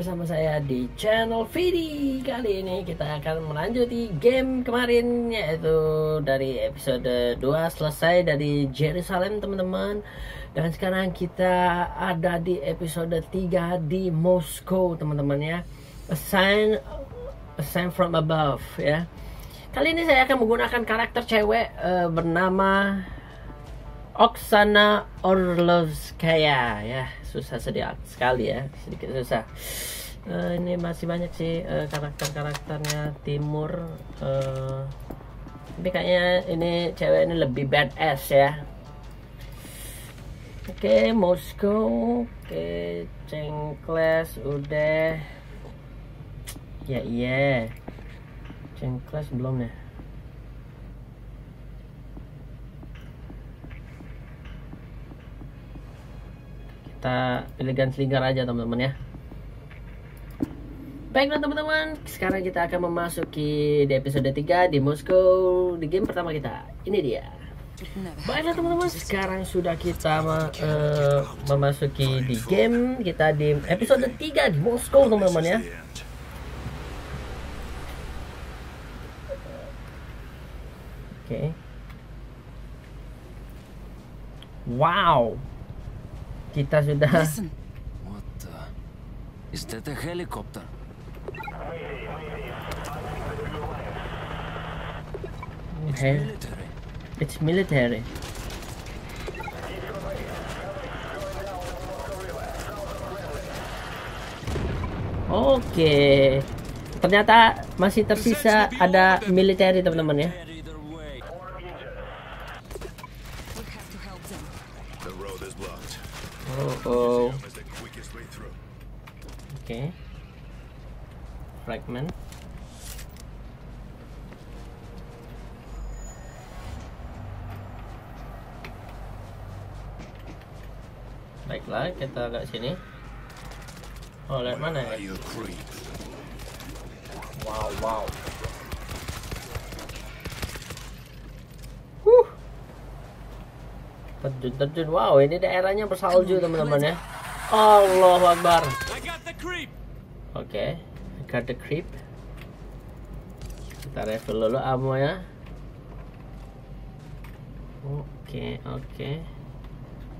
bersama saya di channel Vidi. Kali ini kita akan melanjuti game kemarin, yaitu dari episode 2 selesai dari Jerusalem teman-teman. Dan sekarang kita ada di episode 3 di Moskow teman-teman ya. A sign from above ya. Kali ini saya akan menggunakan karakter cewek bernama Oksana Orlovski ya. Susah sekali ya, sedikit susah. Ini masih banyak sih karakternya Timur. Tapi kayaknya ini cewek ini lebih badass ya. Oke, Moskow. Oke, cengkles udah. Ya iya. Cengkles belum ya. Kita pilih gunslinger aja teman-teman ya. Baiklah teman-teman, sekarang kita akan memasuki di episode 3 di Moskow, di game pertama kita. Ini dia. Baiklah teman-teman, sekarang sudah kita memasuki di game kita di episode 3 di Moskow teman-teman ya. Oke. Wow. Kita sudah. What the... Is that a helicopter? It's military. It's military. Oke. Ternyata masih tersisa ada military teman-teman ya. Oh. Oke. Fragment. Baiklah, kita agak sini. Oh, lihat mana ya? Wow, wow. Terjun, wow, ini daerahnya bersalju teman-teman ya. Allahu Akbar. Oke, got the creep. Kita refill dulu ammo ya. Oke, oke.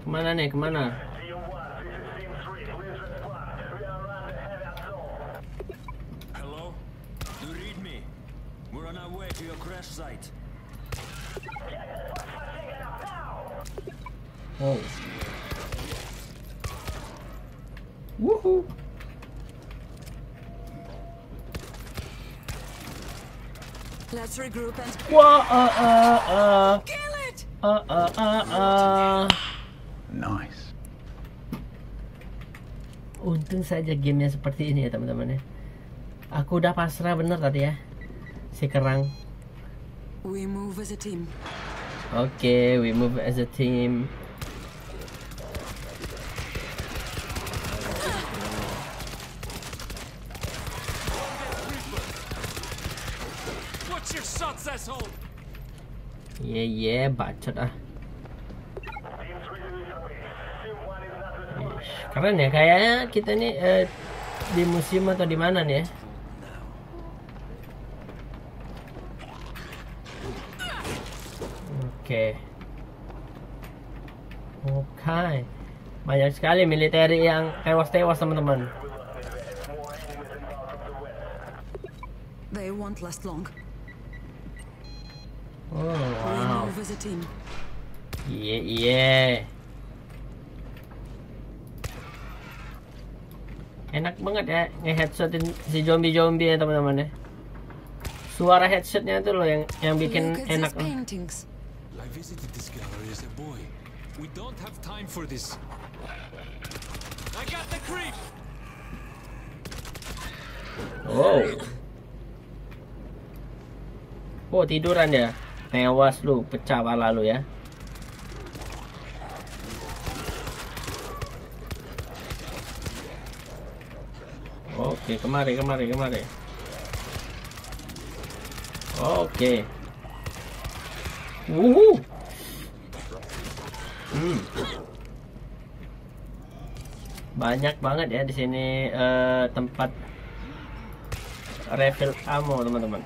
Kemana nih, kemana? Hello, you read me? We're on our way to your crash site. Oh. Woohoo. Let's regroup and kill it. Nice. Untung saja gamenya seperti ini ya teman-teman ya. Aku udah pasrah bener tadi ya. Si kerang. We move as a team. Oke, we move as a team. Yeah, yeah, bacot ah. Keren ya, kayaknya kita nih di museum atau di mana nih ya? Oke, oke, banyak sekali militer yang tewas teman-teman. They won't last long. Oh, wow. Iya. Enak banget ya nge-headshotin si zombie-zombie ya teman-teman ya. Suara headshotnya tuh loh yang bikin enak. Oh. Oh, tiduran ya. Tewas lu, pecah pala lu ya. Oke, kemari. Oke. Wuhu. Banyak banget ya di sini tempat refill ammo, teman-teman.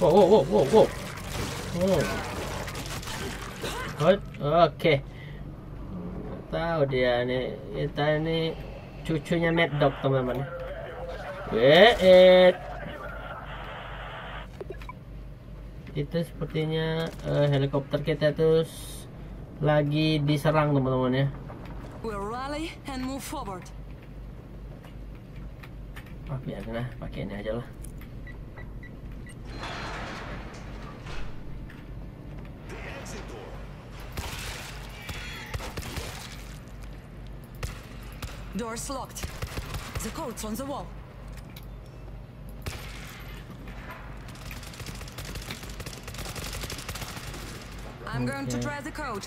Wow, wow, wow, wow, wow. Oh. Good. Oke. Tahu dia nih, kita ini cucunya Mad Dog, teman-teman. Itu sepertinya helikopter kita terus lagi diserang, teman-teman ya. Oh, biarin lah, pakai ini aja lah. Doors locked. The code's on the wall. I'm going to try the code.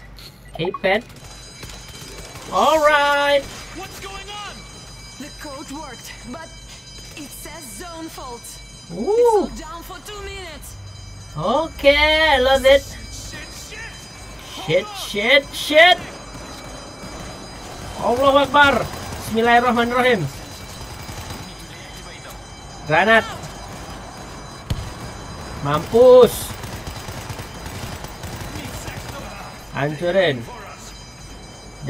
Keep it. All right. What's going on? The code worked, but it says zone fault. Ooh. It's down for 2 minutes. Okay, I love it. Shit, shit, shit. Allahu Akbar. Bismillahirrahmanirrahim. Granat. Mampus. Hancurin.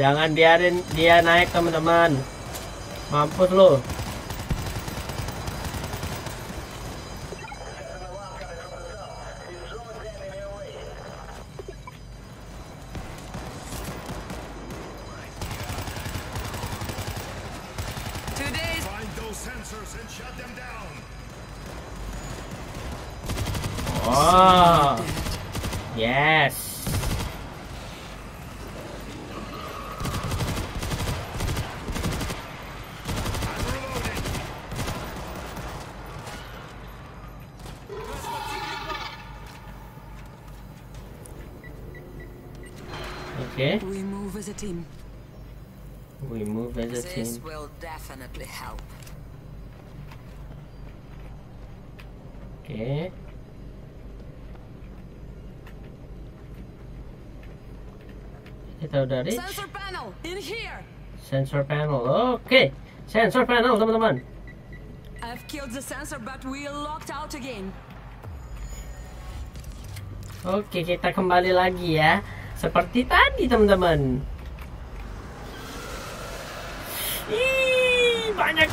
Jangan biarin dia naik, teman-teman. Mampus lo. Oh, yes. Okay. We move as a team. We move as a team. This will definitely help. Okay. Kita udah reach. Sensor panel in here. Sensor panel. Oke. Sensor panel, teman-teman. I've killed the sensor but we locked out again. Oke, kita kembali lagi ya. Seperti tadi, teman-teman. Ih, banyak.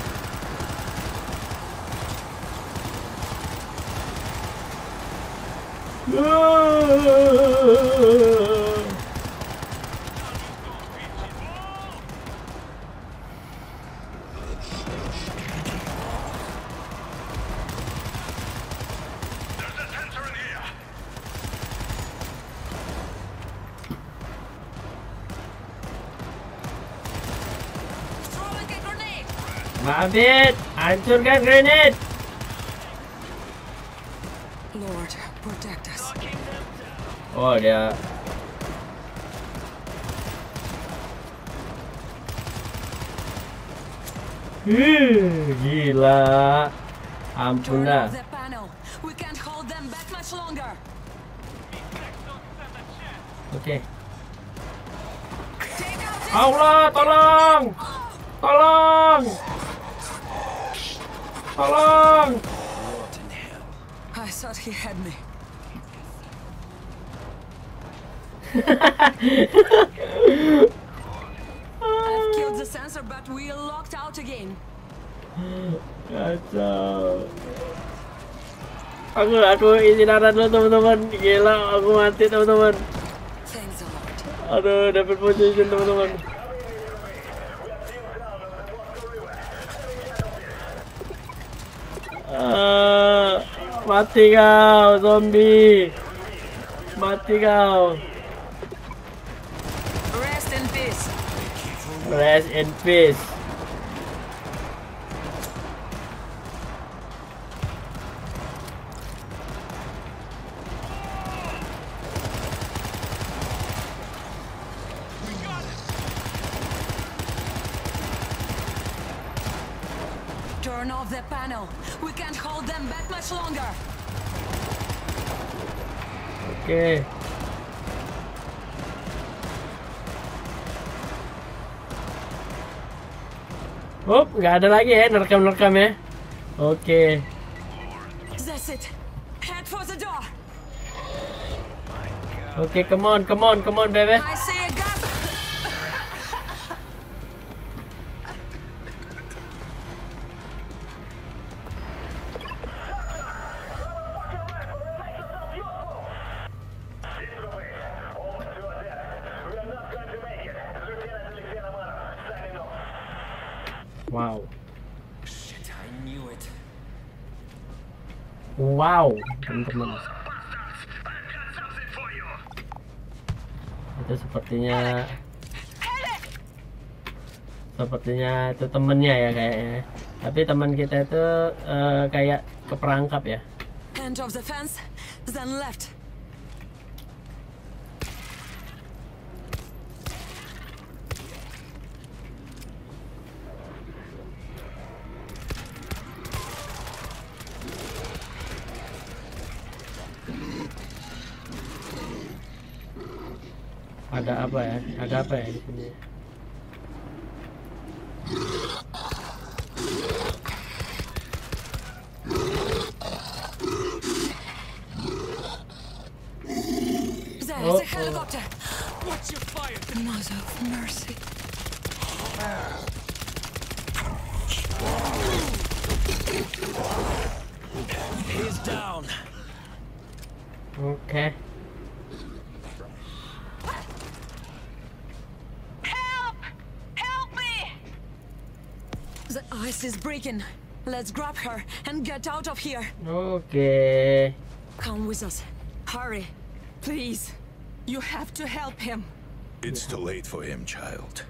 Mabit, hancurkan granat. Lord, protect us. Oh, dia. Gila. Ampun dah. Oke. Allah, tolong. Tolong. Tolong! I thought he had me. I've killed the sensor, but we're locked out again. Kacau. Aku izin arah dulu, teman-teman. Gila, aku mati, teman-teman. Aduh, dapat position, teman-teman. Mati kau, zombie. Mati kau. Rest in peace. Rest in peace. Turn off the panel. We can't hold them back much longer. Oke. Up, nggak ada lagi ya nerekam-nerekam ya. Oke. Oke, come on, baby. Wow. Shit, I knew it. Wow, teman-teman. Itu sepertinya itu temennya ya kayaknya. Tapi teman kita itu kayak keperangkap ya. End of the fence, then left. Ada apa ya? Di sini? Oh, helicopter. Watch your fire. Mother of mercy. He's down. Okay. The ice is breaking. Let's grab her and get out of here. Okay. Come with us. Hurry, please. You have to help him. It's too late for him, child.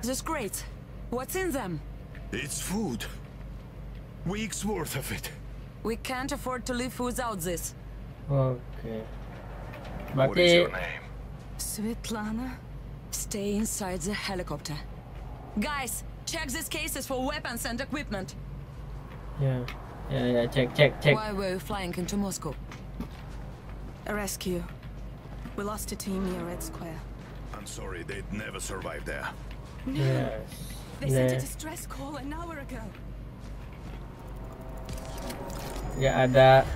This crate. What's in them? It's food. Weeks worth of it. We can't afford to live without this. Okay. What is your name? Svetlana. Stay inside the helicopter. Guys. Check these cases for weapons and equipment. Yeah, check. Why were you flying into Moscow? A rescue. We lost a team near Red Square. I'm sorry, they'd never survive there. No. Yes. They sent a distress call an hour ago. Yeah, ada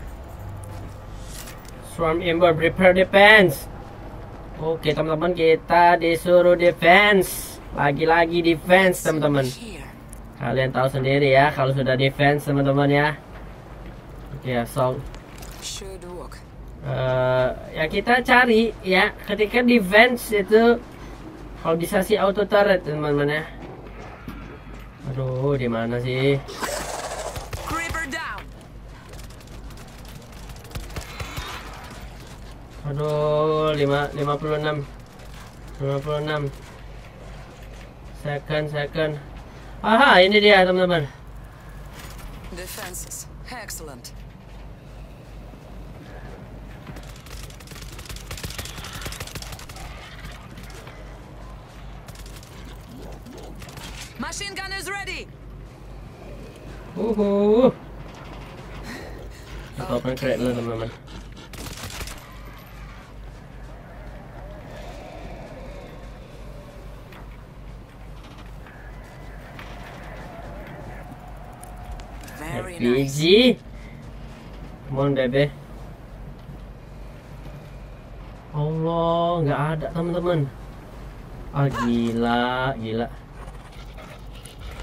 swarm ember, prepare defense. Oke, teman-teman, kita disuruh defense. Lagi-lagi defense, teman-teman. Kalian tahu sendiri ya kalau sudah defense, teman-teman ya. Oke, so ya kita cari ya, ketika defense itu kalau bisa sih auto turret, teman-teman ya. Aduh, di mana sih? Aduh, 56. Second. Aha, ini dia, teman-teman. Defenses excellent. Machine gun is ready. Kita open crate dulu, teman-teman. Easy. Come on, baby. Allah, nggak ada, teman-teman. Ah, gila.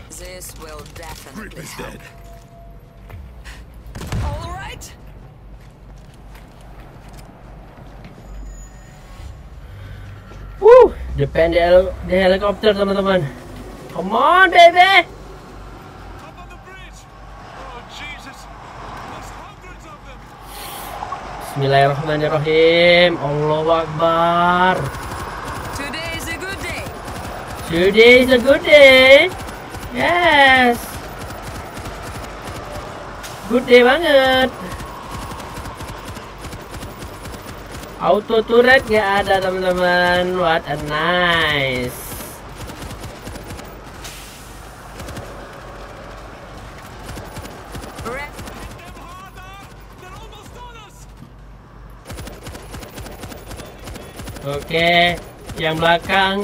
This will definitely help. All right. Woo, depend the helicopter, teman-teman. Come on, baby. Bismillahirrahmanirrahim. Allahu Akbar. Today is a good day. Yes. Good day banget. Auto turret gak ada, teman-teman. What a nice. Oke, yang belakang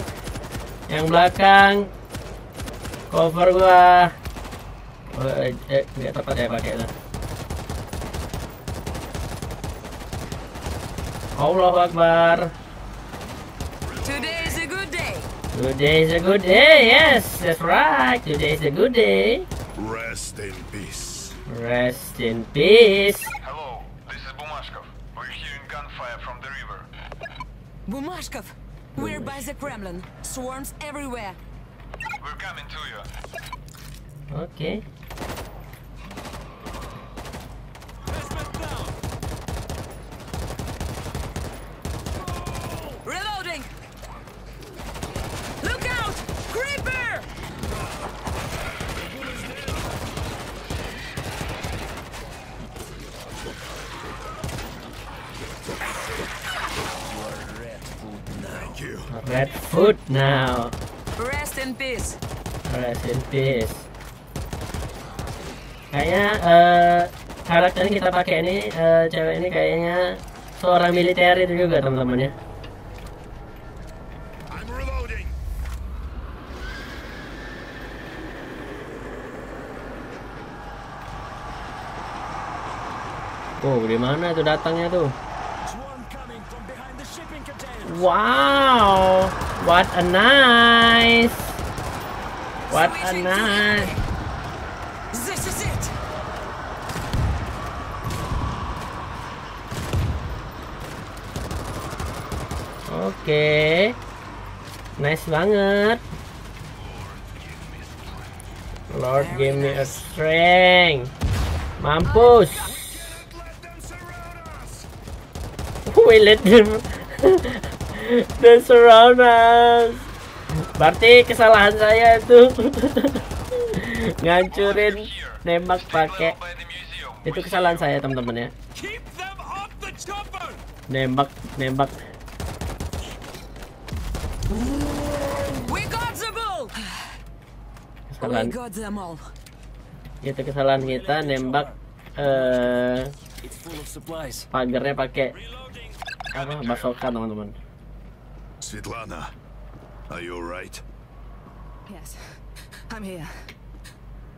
cover gua. Nggak tepat ya pakai itu. Allahu Akbar. Today is a good day, yes, that's right. Today is a good day. Rest in peace. Rest in peace. Hello, this is Bumashkov. We're hearing gunfire from the river. Bumashkov, we're by the Kremlin. Swarms everywhere. We're coming to you. Okay. Reloading. Look out! Creeper! Thank you. Red foot now. Rest in peace. Rest in peace. Kayaknya karakter yang kita pakai ini, cewek ini kayaknya seorang militer itu juga teman-teman ya. Oh, di mana tuh datangnya tuh? Wow, what a nice. This is it. Oke, nice banget. Lord give me a strength. Mampus. We let them they surround us. Berarti kesalahan saya itu ngancurin nembak pakai. Itu kesalahan saya teman-teman ya. Nembak. Kesalahan. Itu kesalahan kita nembak pagernya pakai. Basokan teman-teman. Svetlana, are you alright? Yes, I'm here.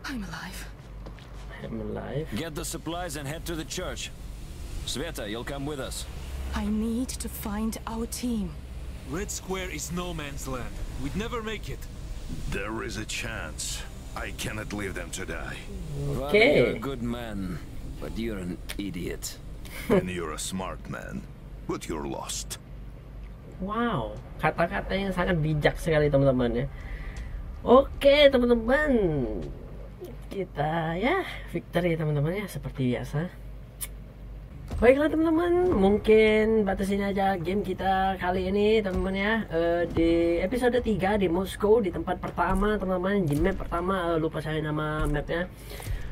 I'm alive. Get the supplies and head to the church. Sveta, you'll come with us. I need to find our team. Red Square is no man's land. We'd never make it. There is a chance. I cannot leave them to die. Okay. You're a good man, but you're an idiot. And you're a smart man. But you're lost. Wow, kata-kata yang sangat bijak sekali teman-teman ya. Oke teman-teman, kita ya victory teman-teman ya seperti biasa. Baiklah teman-teman, mungkin batasin aja game kita kali ini teman-teman ya. Di episode 3 di Moscow, di tempat pertama teman-teman, di map pertama, lupa saya nama mapnya.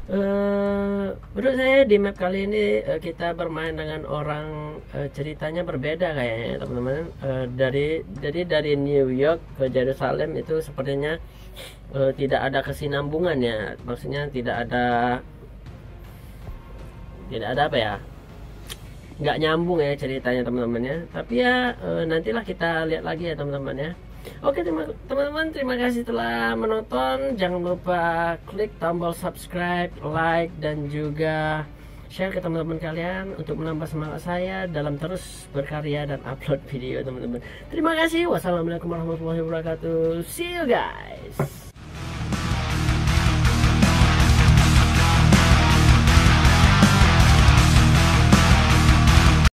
Menurut saya di map kali ini kita bermain dengan orang ceritanya berbeda kayaknya teman-teman. Dari New York ke Jerusalem itu sepertinya tidak ada kesinambungan ya, maksudnya tidak ada apa ya, nggak nyambung ya ceritanya teman-teman ya. Tapi ya nantilah kita lihat lagi ya teman-teman ya. Oke teman-teman, terima kasih telah menonton. Jangan lupa klik tombol subscribe, like, dan juga share ke teman-teman kalian untuk menambah semangat saya dalam terus berkarya dan upload video teman-teman. Terima kasih. Wassalamualaikum warahmatullahi wabarakatuh. See you guys.